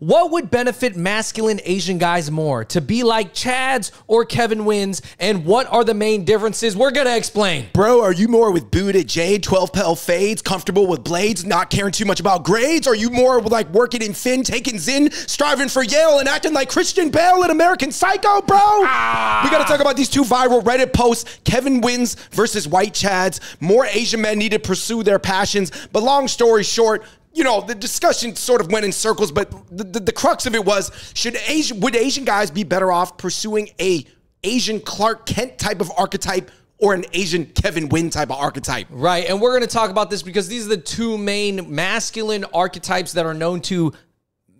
What would benefit masculine Asian guys more, to be like Chad's or Kevin Nguyen's, and what are the main differences? We're gonna explain. Bro, are you more with Buddha Jade, 12-pel fades, comfortable with blades, not caring too much about grades? Are you more like working in Finn, taking Zinn, striving for Yale, and acting like Christian Bale in American Psycho, bro? Ah. We gotta talk about these two viral Reddit posts, Kevin Nguyen's versus white Chad's. More Asian men need to pursue their passions, but long story short, you know, the discussion sort of went in circles, but the crux of it was, would Asian guys be better off pursuing a Asian Clark Kent type of archetype or an Asian Kevin Nguyen type of archetype? Right, and we're going to talk about this because these are the two main masculine archetypes that are known to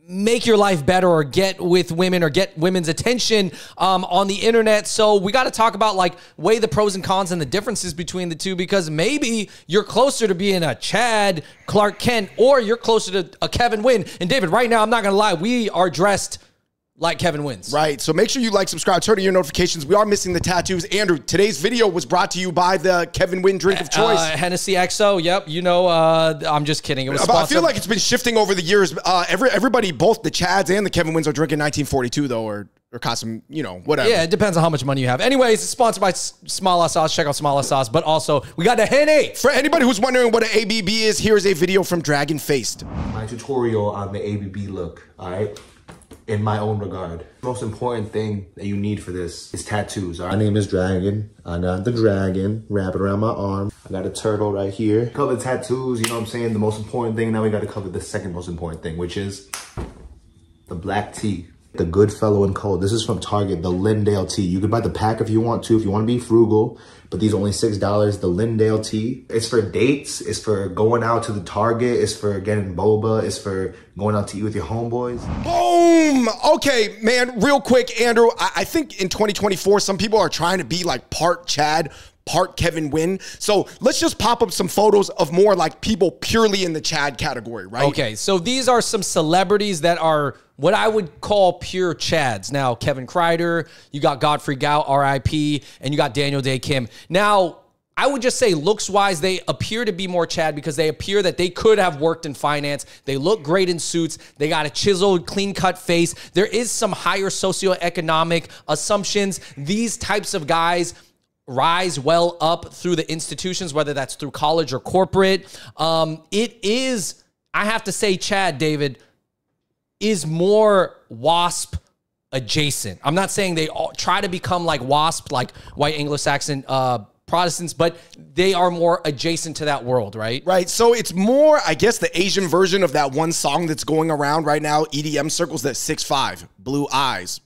make your life better or get with women or get women's attention on the internet. So we got to talk about, like, weigh the pros and cons and the differences between the two, because maybe you're closer to being a Chad Clark Kent or you're closer to a Kevin Nguyen. And David, right now, I'm not going to lie, we are dressed like Kevin Nguyen's. Right, so make sure you like, subscribe, turn on your notifications. We are missing the tattoos. Andrew, today's video was brought to you by the Kevin Nguyen drink of choice. Hennessy XO, yep, you know, I'm just kidding. It was sponsored. I feel like it's been shifting over the years. Everybody, both the Chads and the Kevin Nguyen's are drinking 1942 though, or custom, you know, whatever. Yeah, it depends on how much money you have. Anyways, it's sponsored by Smala Sauce. Check out Smala Sauce, but also we got the Henny. For anybody who's wondering what an ABB is, here's a video from Dragonface. My tutorial on the ABB look, all right? In my own regard. The most important thing that you need for this is tattoos. Right? My name is Dragon. I got the dragon wrapped around my arm. I got a turtle right here. Cover tattoos, you know what I'm saying? The most important thing, now we gotta cover the second most important thing, which is the black tea. The Goodfellow and Co. This is from Target, the Lindale tea. You can buy the pack if you want to, if you wanna be frugal, but these are only $6, the Lindale tea. It's for dates, it's for going out to the Target, it's for getting boba, it's for going out to eat with your homeboys. Boom! Okay, man, real quick, Andrew, I think in 2024, some people are trying to be like part Chad, part Kevin Nguyen. So let's just pop up some photos of more like people purely in the Chad category, right? Okay, so these are some celebrities that are what I would call pure Chads. Now, Kevin Kreider, you got Godfrey Gao, RIP, and you got Daniel Day Kim. Now, I would just say looks-wise, they appear to be more Chad because they appear that they could have worked in finance. They look great in suits. They got a chiseled, clean-cut face. There is some higher socioeconomic assumptions. These types of guys rise well up through the institutions, whether that's through college or corporate. It is, I have to say, Chad, David, is more WASP adjacent. I'm not saying they all try to become like WASP, like white Anglo-Saxon Protestants, but they are more adjacent to that world, right? Right, so it's more, I guess, the Asian version of that one song that's going around right now, EDM circles, that 6'5", blue eyes,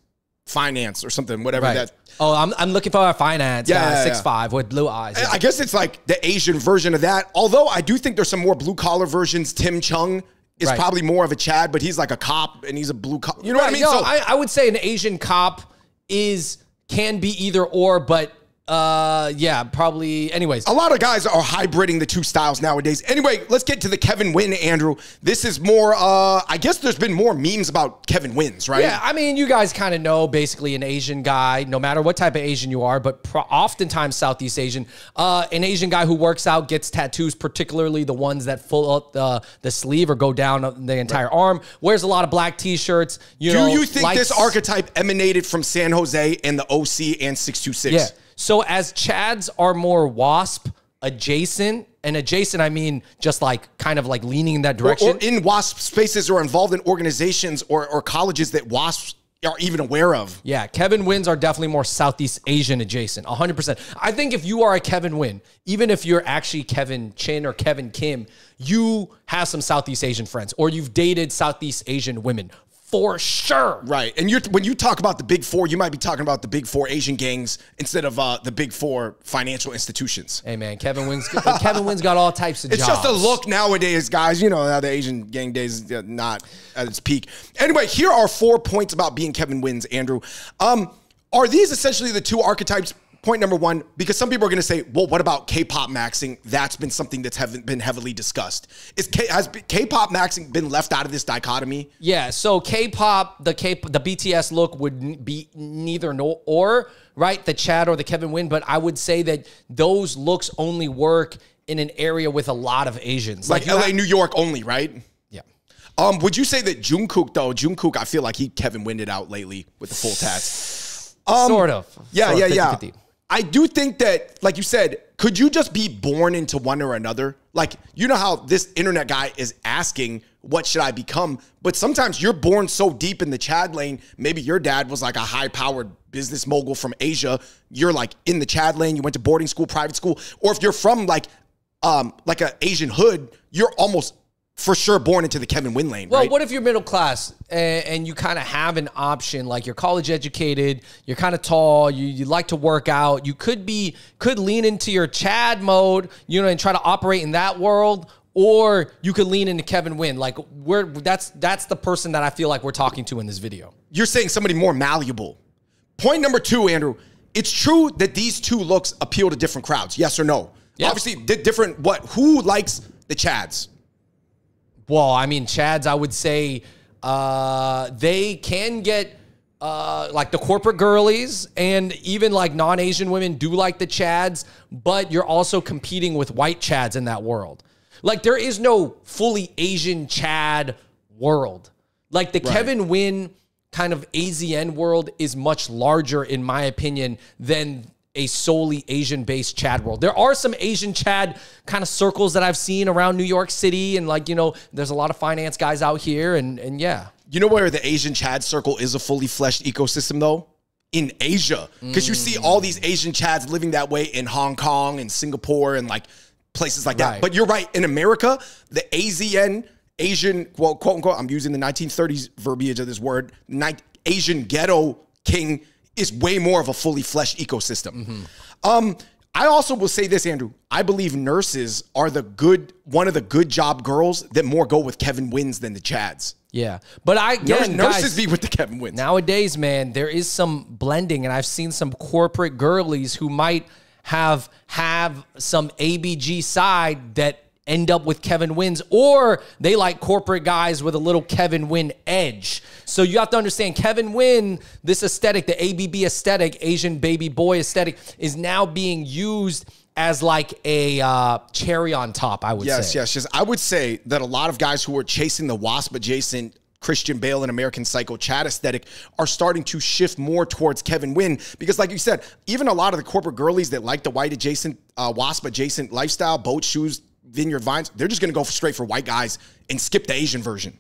finance or something, whatever right. That. Oh, I'm looking for a finance. Yeah, 6'5" with blue eyes. I guess it's like the Asian version of that. Although I do think there's some more blue collar versions. Tim Chung is right. Probably more of a Chad, but he's like a cop and he's a blue collar. You know right. What I mean? No, so I would say an Asian cop can be either or, but yeah, probably. Anyways, a lot of guys are hybriding the two styles nowadays. Anyway, let's get to the Kevin Nguyen, Andrew. This is more, I guess there's been more memes about Kevin Nguyen's, right? Yeah, I mean, you guys kind of know basically an Asian guy, no matter what type of Asian you are, but oftentimes Southeast Asian, an Asian guy who works out, gets tattoos, particularly the ones that full up the sleeve or go down the entire right. Arm, wears a lot of black t-shirts. Do you think this archetype emanated from San Jose and the OC and 626? Yeah. So as Chads are more WASP adjacent, and adjacent I mean just like kind of like leaning in that direction. Or in WASP spaces or involved in organizations or colleges that WASPs are even aware of. Yeah, Kevin Nguyen's are definitely more Southeast Asian adjacent, 100%. I think if you are a Kevin Nguyen, even if you're actually Kevin Chin or Kevin Kim, you have some Southeast Asian friends or you've dated Southeast Asian women. For sure. Right. And when you talk about the big four, you might be talking about the big four Asian gangs instead of the big four financial institutions. Hey, man, Kevin Nguyen's got all types of jobs. It's just a look nowadays, guys. You know how the Asian gang days is not at its peak. Anyway, here are 4 points about being Kevin Nguyen's, Andrew. Are these essentially the two archetypes? Point number one, because some people are going to say, well, what about K-pop maxing? That's been something that's been heavily discussed. Has K-pop maxing been left out of this dichotomy? Yeah, so K-pop, the BTS look would be neither nor, or, right? The Chad or the Kevin Nguyen, but I would say that those looks only work in an area with a lot of Asians. Like LA, New York only, right? Would you say that Jungkook, though, I feel like he Kevin Winded out lately with the full tats. Sort of. Yeah, sort of, yeah. I do think that, like you said, could you just be born into one or another? Like, you know how this internet guy is asking, what should I become? But sometimes you're born so deep in the Chad lane. Maybe your dad was like a high-powered business mogul from Asia. You're like in the Chad lane. You went to boarding school, private school. Or if you're from like an Asian hood, you're almost for sure born into the Kevin Win lane, right? Well, what if you're middle class and you kind of have an option, like you're college educated, you're kind of tall, you like to work out, you could lean into your Chad mode, you know, and try to operate in that world, or you could lean into Kevin Win. Like that's the person that I feel like we're talking to in this video. You're saying somebody more malleable. Point number two, Andrew, it's true that these two looks appeal to different crowds, yes or no? Yep. Obviously, different what? Who likes the Chads? Well, I mean, Chads, I would say they can get, like, the corporate girlies and even, like, non-Asian women do like the Chads, but you're also competing with white Chads in that world. Like, there is no fully Asian Chad world. Like, the Kevin Win kind of AZN world is much larger, in my opinion, than a solely Asian-based Chad world. There are some Asian Chad kind of circles that I've seen around New York City, and like, you know, there's a lot of finance guys out here, and yeah. You know where the Asian Chad circle is a fully fleshed ecosystem, though? In Asia. Because you see all these Asian Chads living that way in Hong Kong and Singapore and like places like that. But you're right, in America, the AZN, Asian, well, quote-unquote, I'm using the 1930s verbiage of this word, Asian ghetto king is way more of a fully fleshed ecosystem. I also will say this, Andrew. I believe nurses are the one of the good job girls that more go with Kevin Wins than the Chads. Yeah, but nurses be with the Kevin Wins nowadays, man. There is some blending, and I've seen some corporate girlies who might have some ABG side that end up with Kevin Wins, or they like corporate guys with a little Kevin Win edge. So you have to understand Kevin Win, this aesthetic, the ABB aesthetic, Asian baby boy aesthetic, is now being used as like a cherry on top, I would say. Yes. I would say that a lot of guys who are chasing the WASP adjacent Christian Bale and American Psycho Chad aesthetic are starting to shift more towards Kevin Win, because like you said, even a lot of the corporate girlies that like the white adjacent, WASP adjacent lifestyle, boat shoes, Vineyard Vines, they're just going to go straight for white guys and skip the Asian version.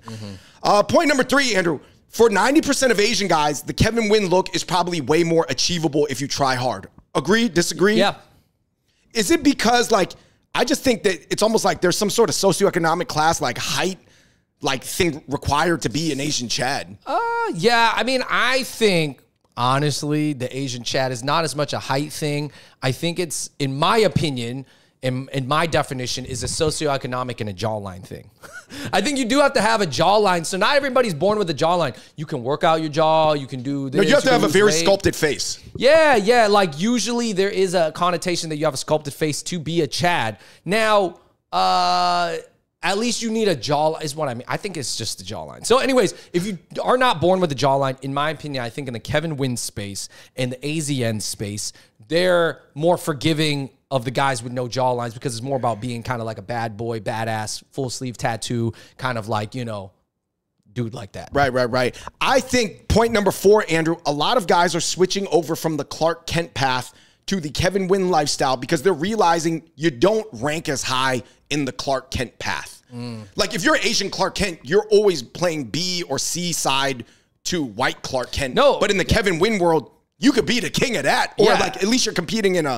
Point number three, Andrew, for 90% of Asian guys, the Kevin Win look is probably way more achievable if you try hard. Agree? Disagree? Yeah. Is it because, like, I just think that it's almost like there's some sort of socioeconomic class, like height, like thing required to be an Asian Chad? Yeah. I mean, I think, honestly, the Asian Chad is not as much a height thing. I think it's, in my opinion, in my definition, is a socioeconomic and a jawline thing. I think you do have to have a jawline. So not everybody's born with a jawline. You can work out your jaw. You can do this. No, you have to have a very sculpted face. Yeah, yeah. Like usually there is a connotation that you have a sculpted face to be a Chad. Now, at least you need a jaw, is what I mean. I think it's just the jawline. So anyways, if you are not born with a jawline, in my opinion, I think in the Kevin Win space and the AZN space, they're more forgiving of the guys with no jawlines, because it's more about being kind of like a bad boy, badass, full sleeve tattoo, kind of like, you know, dude like that. Right. I think point number four, Andrew, a lot of guys are switching over from the Clark Kent path to the Kevin Win lifestyle because they're realizing you don't rank as high in the Clark Kent path. Like if you're Asian Clark Kent, you're always playing B or C side to white Clark Kent. No, but in the Kevin Win world, you could be the king of that, or like at least you're competing in a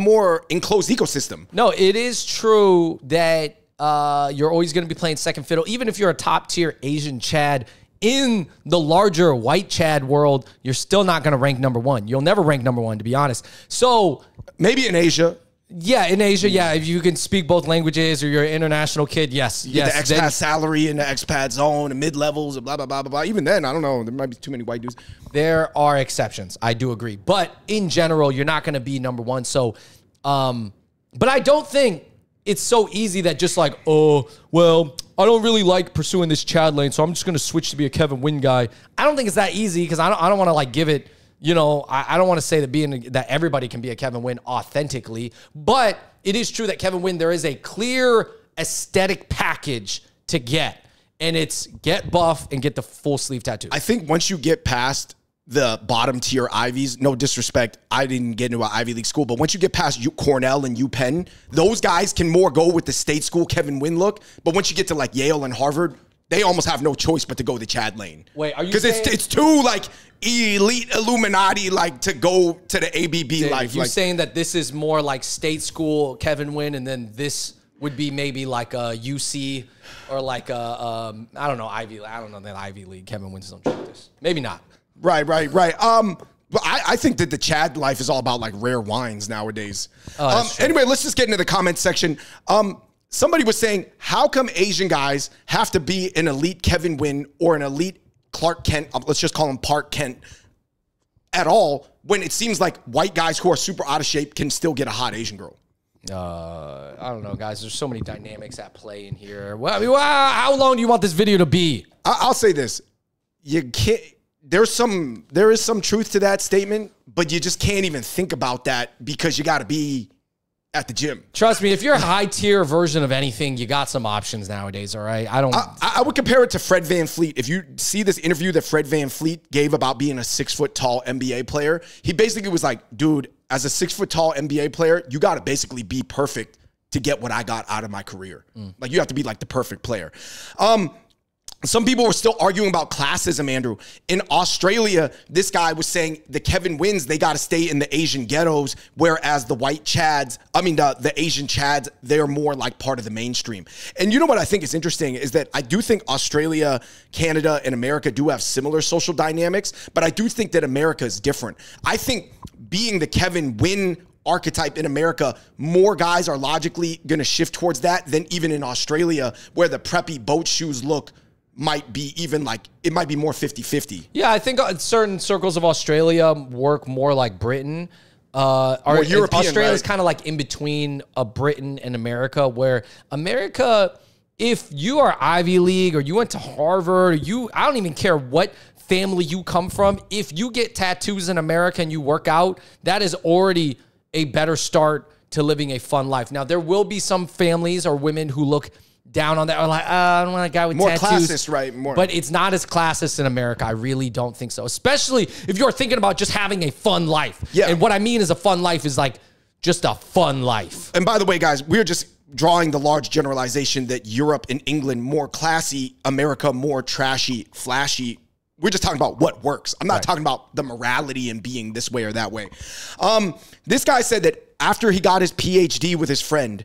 more enclosed ecosystem. No, it is true that you're always going to be playing second fiddle, even if you're a top tier Asian Chad. In the larger white Chad world, you're still not going to rank number one. You'll never rank number one, to be honest. So maybe in Asia. Yeah, in Asia, yeah. If you can speak both languages or you're an international kid, yes. You get the expat salary and the expat zone and mid-levels and blah, blah, blah, blah, blah. Even then, I don't know. There might be too many white dudes. There are exceptions. I do agree. But in general, you're not going to be number one. So, but I don't think it's so easy that just like, oh, well, I don't really like pursuing this Chad lane, so I'm just going to switch to be a Kevin Win guy. I don't think it's that easy because I don't want to like give it. You know, I don't want to say that that everybody can be a Kevin Win authentically, but it is true that Kevin Win, there is a clear aesthetic package to get. and it's get buff and get the full sleeve tattoo. I think once you get past the bottom tier Ivies, no disrespect, I didn't get into an Ivy League school, but once you get past Cornell and UPenn, those guys can more go with the state school Kevin Nguyen look. But once you get to like Yale and Harvard, they almost have no choice but to go the Chad lane. Wait, are you because it's too like elite Illuminati like to go to the ABB dude, life. You're like, saying that this is more like state school Kevin Nguyen, and then this would be maybe like a UC or like a I don't know, Ivy. I don't know that Ivy League Kevin Nguyen's don't check this. Maybe not. Right. But I think that the Chad life is all about like rare wines nowadays. Anyway, let's just get into the comment section. Somebody was saying, how come Asian guys have to be an elite Kevin Nguyen or an elite Clark Kent, let's just call him Park Kent, at all, when it seems like white guys who are super out of shape can still get a hot Asian girl? I don't know, guys. There's so many dynamics at play in here. Well, I mean, how long do you want this video to be? I'll say this. You can't... There is some truth to that statement, but you just can't even think about that because you got to be at the gym. Trust me, if you're a high tier version of anything, you got some options nowadays. All right, I would compare it to Fred Van Fleet. If you see this interview that Fred Van Fleet gave about being a 6 foot tall NBA player, he basically was like, "Dude, as a 6 foot tall NBA player, you got to basically be perfect to get what I got out of my career. Like you have to be like the perfect player." Some people were still arguing about classism, Andrew. In Australia, this guy was saying the Kevin Nguyen's, they got to stay in the Asian ghettos, whereas the white Chads, the Asian Chads, they're more like part of the mainstream. And you know what I think is interesting is that I do think Australia, Canada, and America do have similar social dynamics, but I do think that America is different. I think being the Kevin Nguyen archetype in America, more guys are logically going to shift towards that than even in Australia, where the preppy boat shoes look might be even like, it might be more 50-50. Yeah, I think certain circles of Australia work more like Britain. Or European, Australia's right? Kind of like in between Britain and America, where America, if you are Ivy League or you went to Harvard, or I don't even care what family you come from, if you get tattoos in America and you work out, that is already a better start to living a fun life. Now, there will be some families or women who look down on that, or like, I don't want a guy with more tattoos. Classist, right? More. But it's not as classist in America. I really don't think so. Especially if you're thinking about just having a fun life. Yeah. And what I mean is a fun life is like just a fun life. And by the way, guys, we're just drawing the large generalization that Europe and England more classy, America more trashy, flashy. We're just talking about what works. I'm not talking about the morality and being this way or that way. This guy said that after he got his PhD with his friend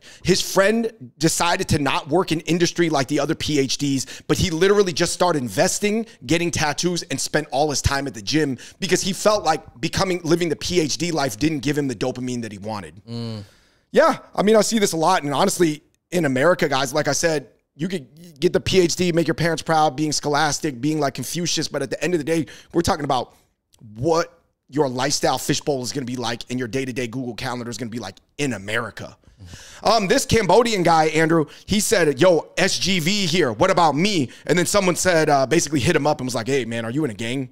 decided to not work in industry like the other PhDs, but he literally just started investing, getting tattoos, and spent all his time at the gym because he felt like living the PhD life didn't give him the dopamine that he wanted. Yeah, I mean, I see this a lot. And honestly, in America, guys, like I said, you could get the PhD, make your parents proud, being scholastic, being like Confucius. But at the end of the day, we're talking about what your lifestyle fishbowl is going to be like, and your day-to-day Google calendar is going to be like in America. This Cambodian guy, Andrew, he said, yo, SGV here. What about me? And then someone said, basically hit him up and was like, hey, man, are you in a gang?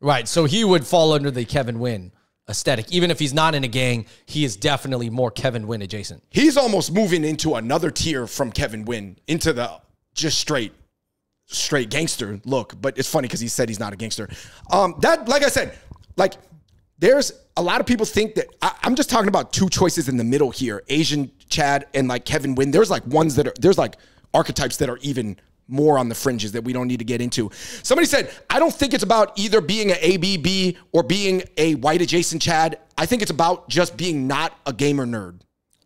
Right. So he would fall under the Kevin Nguyen aesthetic. Even if he's not in a gang, he is definitely more Kevin Nguyen adjacent. He's almost moving into another tier from Kevin Nguyen into the just straight gangster look. But it's funny because he said he's not a gangster. Like I said, like, there's a lot of people think that, I'm just talking about two choices in the middle here, Asian Chad and like Kevin Nguyen. There's like ones that are, there's like archetypes that are even more on the fringes that we don't need to get into. Somebody said, I don't think it's about either being an ABB or being a white adjacent Chad. I think it's about just being not a gamer nerd.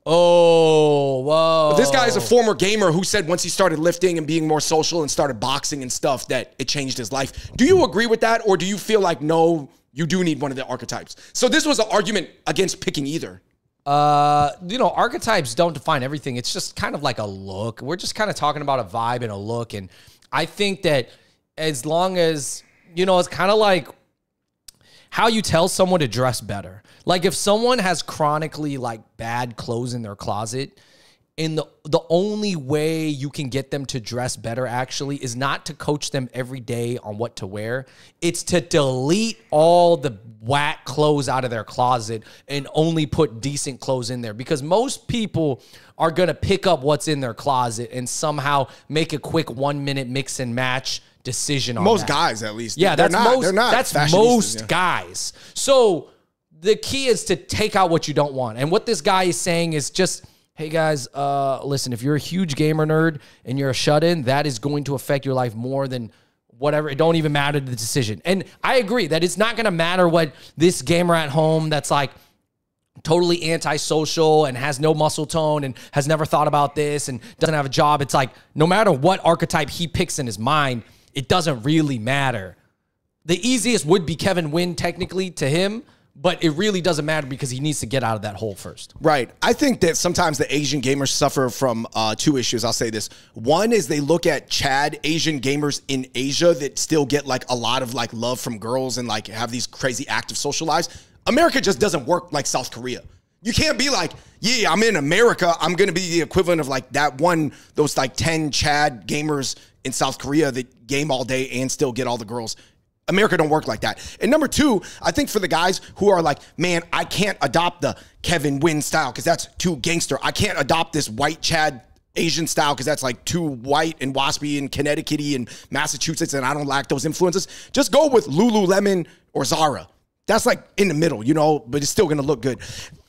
Oh, whoa. But this guy is a former gamer who said once he started lifting and being more social and started boxing and stuff that it changed his life. Do you agree with that? Or do you feel like, no, you do need one of the archetypes? So this was an argument against picking either. You know, archetypes don't define everything. It's just kind of like a look. We're just kind of talking about a vibe and a look. And I think that as long as, you know, it's kind of like how you tell someone to dress better. Like if someone has chronically like bad clothes in their closet And the only way you can get them to dress better, actually, is not to coach them every day on what to wear. It's to delete all the whack clothes out of their closet and only put decent clothes in there. Because most people are going to pick up what's in their closet and somehow make a quick 1 minute mix and match decision on that. Most guys, at least. Yeah, that's most guys. So the key is to take out what you don't want. And what this guy is saying is just... Hey guys, listen, if you're a huge gamer nerd and you're a shut-in, that is going to affect your life more than whatever. It don't even matter to the decision. And I agree that it's not going to matter what this gamer at home that's like totally antisocial and has no muscle tone and has never thought about this and doesn't have a job. It's like no matter what archetype he picks in his mind, it doesn't really matter. The easiest would be Kevin Nguyen technically to him. But it really doesn't matter because he needs to get out of that hole first. Right. I think that sometimes the Asian gamers suffer from two issues. I'll say this. One is they look at Chad Asian gamers in Asia that still get like a lot of like love from girls and like have these crazy active social lives. America just doesn't work like South Korea. You can't be like, yeah, I'm in America. I'm going to be the equivalent of like that one, those like 10 Chad gamers in South Korea that game all day and still get all the girls. America don't work like that. And number two, I think for the guys who are like, man, I can't adopt the Kevin Nguyen style because that's too gangster. I can't adopt this white Chad Asian style because that's like too white and waspy and Connecticut-y and Massachusetts, and I don't lack those influences. Just go with Lululemon or Zara. That's like in the middle, you know, but it's still going to look good.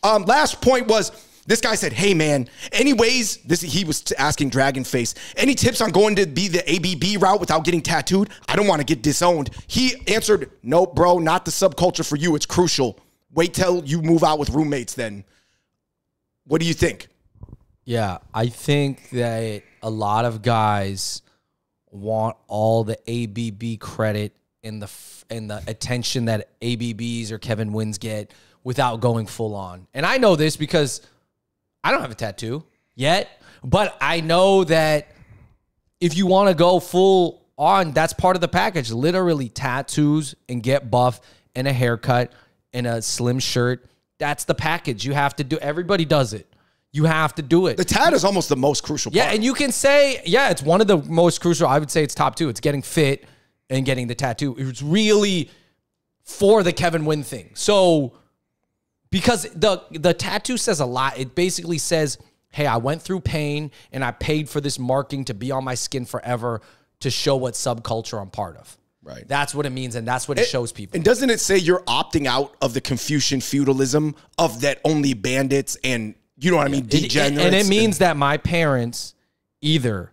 Last point was, this guy said, hey, man, anyways, he was asking Dragonface, any tips on going to be the ABB route without getting tattooed? I don't want to get disowned. He answered, nope, bro, not the subculture for you. It's crucial. Wait till you move out with roommates then. What do you think? Yeah, I think that a lot of guys want all the ABB credit and the attention that ABBs or Kevin Nguyen's get without going full on. And I know this because... I don't have a tattoo yet, but I know that if you want to go full on, that's part of the package. Literally tattoos and get buff and a haircut and a slim shirt. That's the package. You have to do. Everybody does it. You have to do it. The tat is almost the most crucial part. Yeah, and you can say, yeah, it's one of the most crucial. I would say it's top two. It's getting fit and getting the tattoo. It's really for the Kevin Nguyen thing. So... Because the tattoo says a lot. It basically says, hey, I went through pain and I paid for this marking to be on my skin forever to show what subculture I'm part of. Right. That's what it means, and that's what it shows people. And doesn't it say you're opting out of the Confucian feudalism of that only bandits and, you know what I mean, degenerates? And it means that my parents either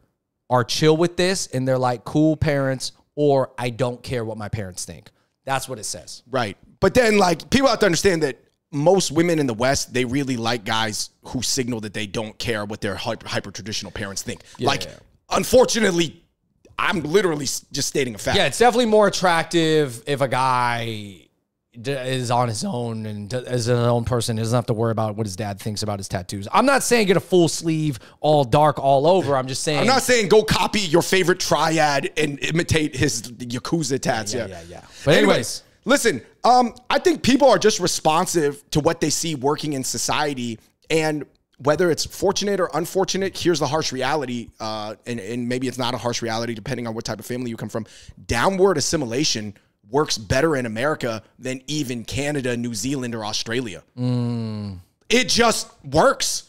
are chill with this and they're like cool parents, or I don't care what my parents think. That's what it says. Right. But then, like, people have to understand that most women in the West, they really like guys who signal that they don't care what their hyper-traditional parents think. Yeah, like, yeah. Unfortunately, I'm literally just stating a fact. Yeah, it's definitely more attractive if a guy is on his own and is his own person. He doesn't have to worry about what his dad thinks about his tattoos. I'm not saying get a full sleeve, all dark, all over. I'm just saying... I'm not saying go copy your favorite triad and imitate his Yakuza tats. Yeah. But anyways... Listen, I think people are just responsive to what they see working in society, and whether it's fortunate or unfortunate, here's the harsh reality, and maybe it's not a harsh reality depending on what type of family you come from. Downward assimilation works better in America than even Canada, New Zealand, or Australia. It just works.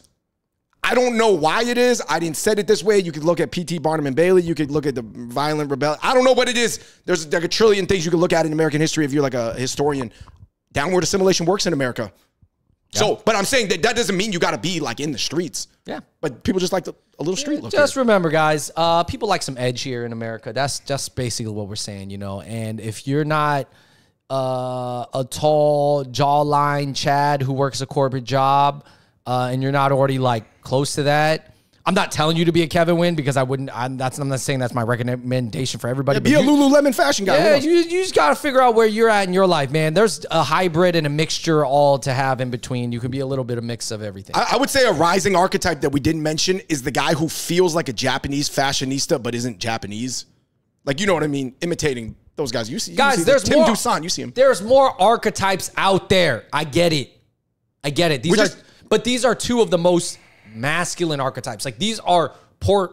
I don't know why it is. I didn't set it this way. You could look at PT Barnum and Bailey. You could look at the violent rebellion. I don't know what it is. There's like a trillion things you could look at in American history if you're like a historian. Downward assimilation works in America. Yeah. So, but I'm saying that doesn't mean you got to be like in the streets. Yeah. But people just like a little street look. Just remember, guys, people like some edge here in America. That's just basically what we're saying, you know. And if you're not a tall jawline Chad who works a corporate job, and you're not already like close to that, I'm not telling you to be a Kevin Nguyen because I wouldn't. I'm not saying that's my recommendation for everybody. Yeah, be a Lululemon fashion guy. Yeah, you just gotta figure out where you're at in your life, man. There's a hybrid and a mixture all to have in between. You can be a little bit of mix of everything. I would say a rising archetype that we didn't mention is the guy who feels like a Japanese fashionista but isn't Japanese. Like, you know what I mean? Imitating those guys. You see, there's Tim Dusan. You see him. There's more archetypes out there. I get it. These are two of the most masculine archetypes. Like, these are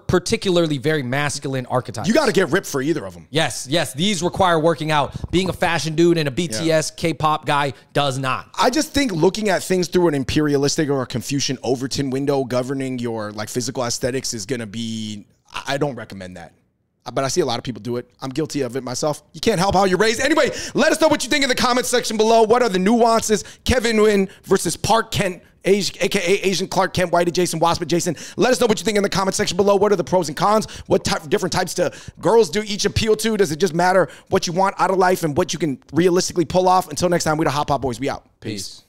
particularly very masculine archetypes. You got to get ripped for either of them. Yes, yes. These require working out. Being a fashion dude and a BTS, K-pop guy does not. I just think looking at things through an imperialistic or a Confucian Overton window governing your like physical aesthetics is going to be, I don't recommend that. But I see a lot of people do it. I'm guilty of it myself. You can't help how you're raised. Anyway, let us know what you think in the comments section below. What are the nuances? Kevin Nguyen versus Park Kent, AKA Asian Clark Kent, Whitey Jason, Wasp Jason. Let us know what you think in the comment section below. What are the pros and cons? What type of different types to girls do each appeal to? Does it just matter what you want out of life and what you can realistically pull off? Until next time, we're the Hot Pot Boys. We out. Peace.